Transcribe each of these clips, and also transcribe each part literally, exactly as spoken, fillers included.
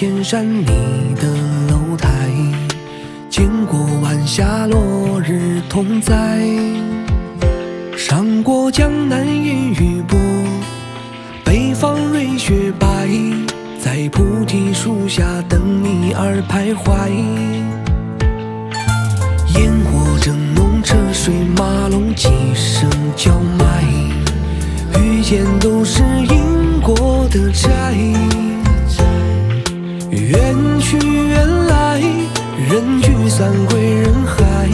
千山你的楼台，经过晚霞落日同在，上过江南烟雨波，北方瑞雪白，在菩提树下等你而徘徊。烟火正浓，车水马龙，几声叫卖，遇见都是因果的债。 缘去缘来，人聚散归人海，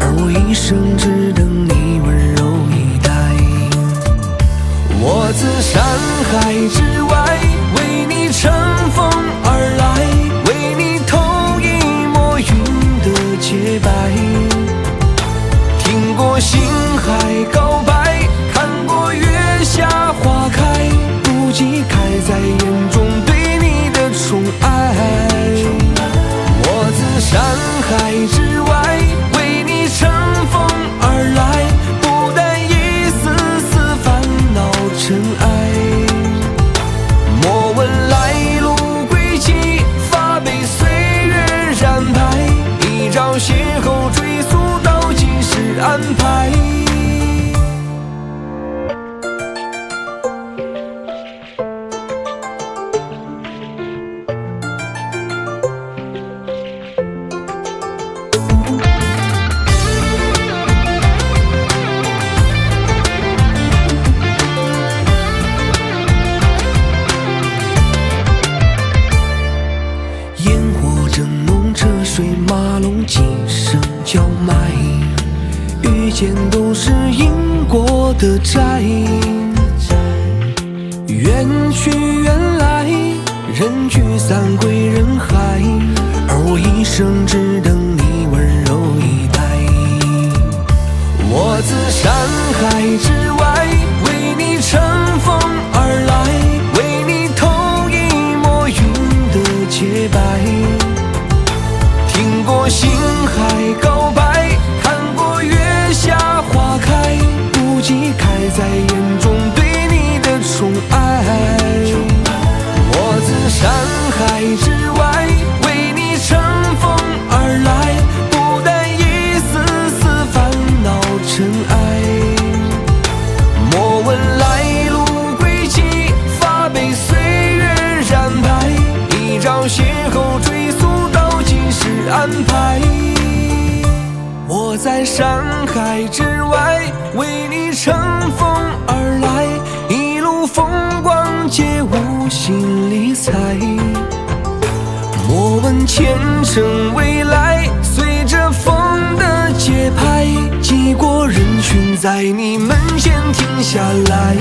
而我一生只等你温柔以待。我自山海之外，为你乘风而来，为你偷一抹云的洁白。听过星海告白，看过月下花开，不及开在眼中对你的宠爱。 山海之外，为你乘风而来，不带一丝丝烦恼尘埃。莫问来路归期，发被岁月染白，一朝邂逅追溯到今世安排。 几声叫卖，遇见都是因果的债。缘去缘来，人聚散归人海，而我一生只等你温柔以待。我自山海之外，为你乘风而来，为你偷一抹云的洁白。 听过星海告白，看过月下花开，不及开在眼中对你的宠爱。我自山海之外，为你乘风而来，不带一丝丝烦恼尘埃。莫问来路归期，发被岁月染白，一朝邂逅追溯。 安排，我在山海之外，为你乘风而来，一路风光皆无心理睬。莫问前程未来，随着风的节拍，挤过人群，在你门前停下来。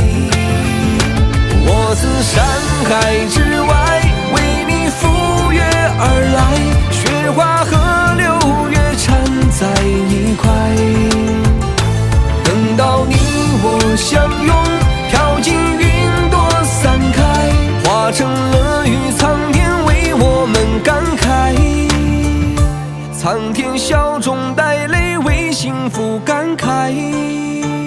我自山海之外，为你赴约而来。 雪花和六月缠在一块，等到你我相拥，飘进云朵散开，化成了雨，苍天为我们感慨。苍天笑中带泪，为幸福感慨。